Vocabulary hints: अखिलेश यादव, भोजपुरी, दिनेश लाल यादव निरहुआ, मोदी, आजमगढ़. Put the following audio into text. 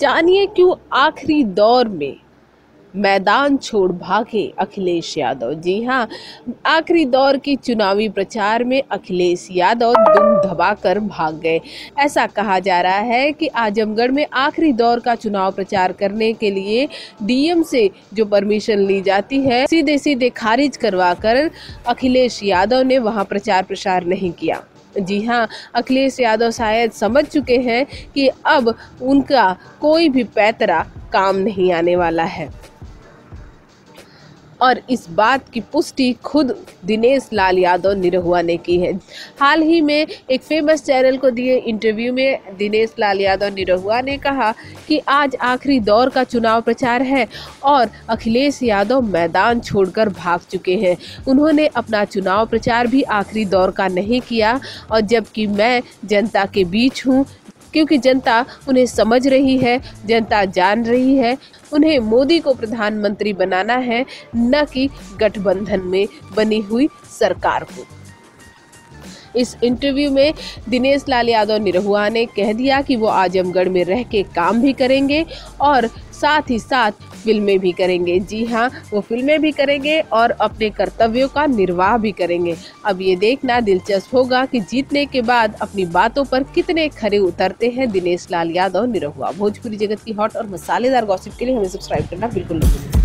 जानिए क्यों आखिरी दौर में मैदान छोड़ भागे अखिलेश यादव। जी हाँ, आखिरी दौर की चुनावी प्रचार में अखिलेश यादव दुम दबाकर भाग गए। ऐसा कहा जा रहा है कि आजमगढ़ में आखिरी दौर का चुनाव प्रचार करने के लिए डीएम से जो परमिशन ली जाती है सीधे सीधे खारिज करवाकर अखिलेश यादव ने वहां प्रचार प्रसार नहीं किया। जी हाँ, अखिलेश यादव शायद समझ चुके हैं कि अब उनका कोई भी पैतरा काम नहीं आने वाला है और इस बात की पुष्टि खुद दिनेश लाल यादव निरहुआ ने की है। हाल ही में एक फेमस चैनल को दिए इंटरव्यू में दिनेश लाल यादव निरहुआ ने कहा कि आज आखिरी दौर का चुनाव प्रचार है और अखिलेश यादव मैदान छोड़कर भाग चुके हैं। उन्होंने अपना चुनाव प्रचार भी आखिरी दौर का नहीं किया और जबकि मैं जनता के बीच हूँ, क्योंकि जनता उन्हें समझ रही है, जनता जान रही है, उन्हें मोदी को प्रधानमंत्री बनाना है, न कि गठबंधन में बनी हुई सरकार को। इस इंटरव्यू में दिनेश लाल यादव निरहुआ ने कह दिया कि वो आजमगढ़ में रह के काम भी करेंगे और साथ ही साथ फिल्में भी करेंगे। जी हाँ, वो फिल्में भी करेंगे और अपने कर्तव्यों का निर्वाह भी करेंगे। अब ये देखना दिलचस्प होगा कि जीतने के बाद अपनी बातों पर कितने खरे उतरते हैं दिनेश लाल यादव निरहुआ। भोजपुरी जगत की हॉट और मसालेदार गॉसिप के लिए हमें सब्सक्राइब करना बिल्कुल न भूलें।